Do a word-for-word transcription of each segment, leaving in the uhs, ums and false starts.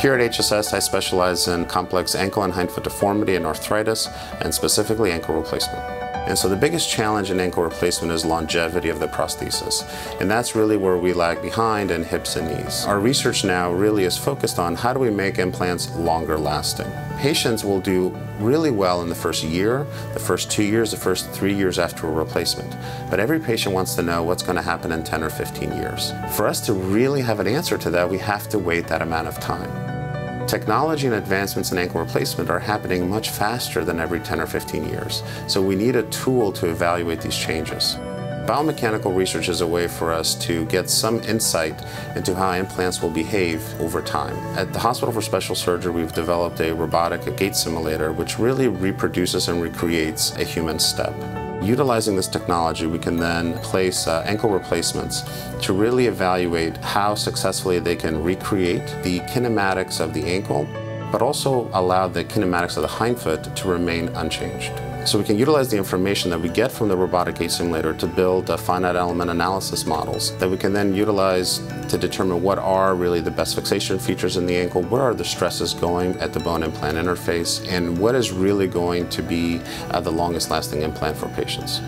Here at H S S, I specialize in complex ankle and hindfoot deformity and arthritis, and specifically ankle replacement. And so the biggest challenge in ankle replacement is longevity of the prosthesis. And that's really where we lag behind in hips and knees. Our research now really is focused on how do we make implants longer lasting. Patients will do really well in the first year, the first two years, the first three years after a replacement. But every patient wants to know what's going to happen in ten or fifteen years. For us to really have an answer to that, we have to wait that amount of time. Technology and advancements in ankle replacement are happening much faster than every ten or fifteen years, so we need a tool to evaluate these changes. Biomechanical research is a way for us to get some insight into how implants will behave over time. At the Hospital for Special Surgery, we've developed a robotic a gait simulator, which really reproduces and recreates a human step. Utilizing this technology, we can then place uh, ankle replacements to really evaluate how successfully they can recreate the kinematics of the ankle, but also allow the kinematics of the hindfoot to remain unchanged. So we can utilize the information that we get from the robotic gait simulator to build a finite element analysis models that we can then utilize to determine what are really the best fixation features in the ankle, where are the stresses going at the bone implant interface, and what is really going to be uh, the longest lasting implant for patients.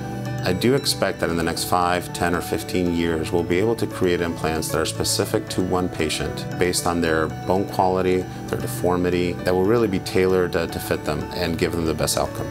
I do expect that in the next five, ten, or fifteen years, we'll be able to create implants that are specific to one patient based on their bone quality, their deformity, that will really be tailored uh, to fit them and give them the best outcome.